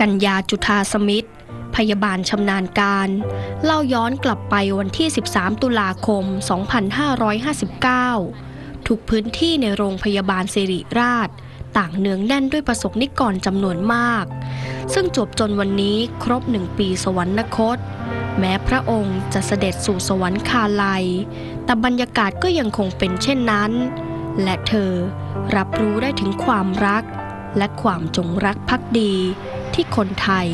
กัญญาจุฑาสมิทธิ์พยาบาลชำนาญการเล่าย้อนกลับไปวันที่13ตุลาคม2559ทุกพื้นที่ในโรงพยาบาลสิริราชต่างเนืองแน่นด้วยประสบนิกรจำนวนมากซึ่งจวบจนวันนี้ครบ1 ปีสวรรคตแม้พระองค์จะเสด็จสู่สวรรคาลัยแต่บรรยากาศก็ยังคงเป็นเช่นนั้นและเธอรับรู้ได้ถึงความรักและความจงรักภักดีที่คนไทย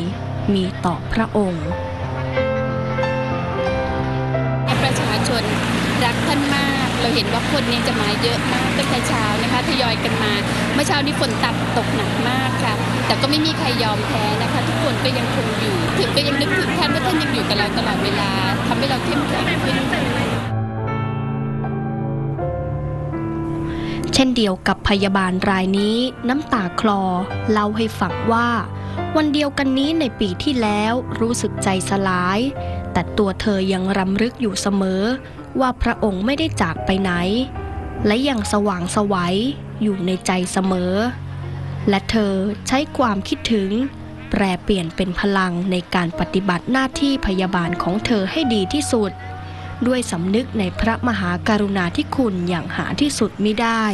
มีต่อพระองค์ประชาชนรักท่านมากเราเห็นว่าคนนี้จะมาเยอะมากตั้งแต่เช้านะคะทยอยกันมาเมื่อเช้านี้ฝนตกหนักมากค่ะแต่ก็ไม่มีใครยอมแพ้นะคะทุกคนก็ยังคงอยู่ถึงก็ยังนึกถึงท่านว่าท่านยังอยู่กับเราตลอดเวลาทำให้เราเข้มแข็งขึ้นเช่นเดียวกับพยาบาลรายนี้น้ำตาคลอเล่าให้ฟังว่าวันเดียวกันนี้ในปีที่แล้วรู้สึกใจสลายแต่ตัวเธอยังรำลึกอยู่เสมอว่าพระองค์ไม่ได้จากไปไหนและยังสว่างไสวอยู่ในใจเสมอและเธอใช้ความคิดถึงแปรเปลี่ยนเป็นพลังในการปฏิบัติหน้าที่พยาบาลของเธอให้ดีที่สุดด้วยสำนึกในพระมหากรุณาธิคุณอย่างหาที่สุดมิได้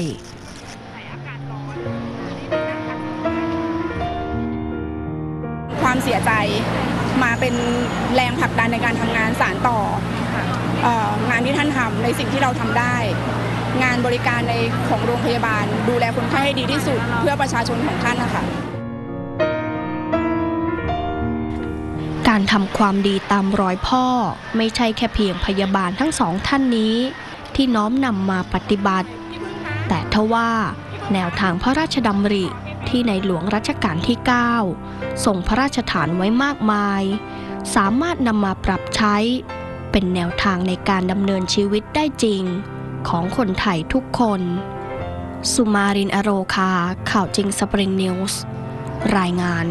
ความเสียใจมาเป็นแรงผลักดันในการทำงานสานต่องานที่ท่านทำในสิ่งที่เราทำได้งานบริการในของโรงพยาบาลดูแลคนไข้ให้ดีที่สุดเพื่อประชาชนของท่านนะคะการทำความดีตามรอยพ่อไม่ใช่แค่เพียงพยาบาลทั้งสองท่านนี้ที่น้อมนำมาปฏิบัติแต่ทว่าแนวทางพระราชดำริที่ในหลวงรัชกาลที่ 9 ทรงพระราชทานไว้มากมายสามารถนำมาปรับใช้เป็นแนวทางในการดำเนินชีวิตได้จริงของคนไทยทุกคนสุมาริน อโรคาข่าวจริงสปริงนิวส์รายงาน